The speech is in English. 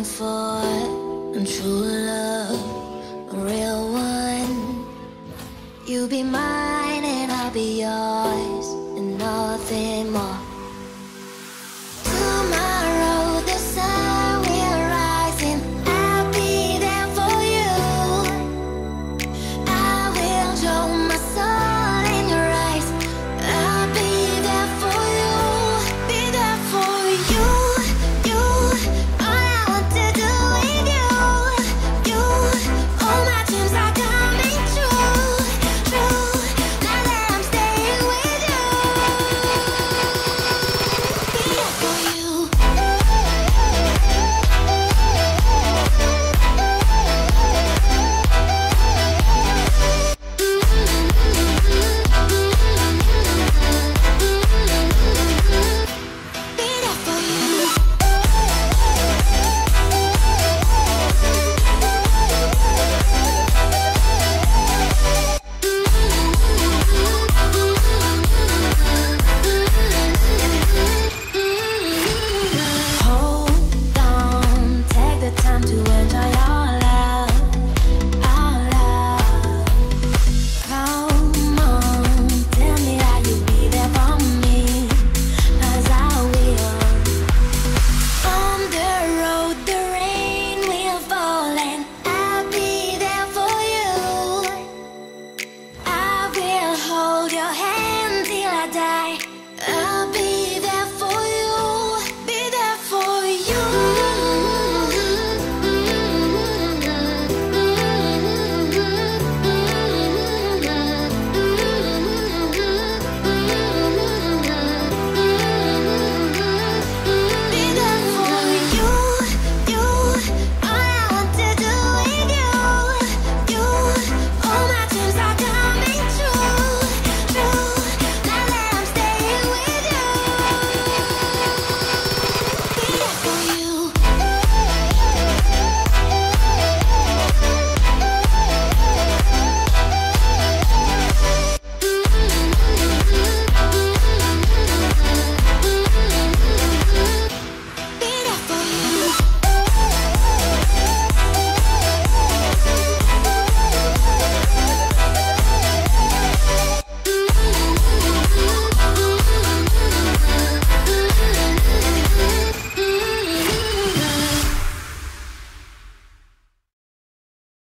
looking for a true love, a real one. You'll be mine and I'll be yours, and nothing more. Tomorrow the sun will rise and I'll be there for you. I will show my soul in your eyes. I'll be there for you, be there for you. You, all I want to do with you. You, all my dreams are coming true, true. Now that I'm staying with you, be there for you. Hold your hand.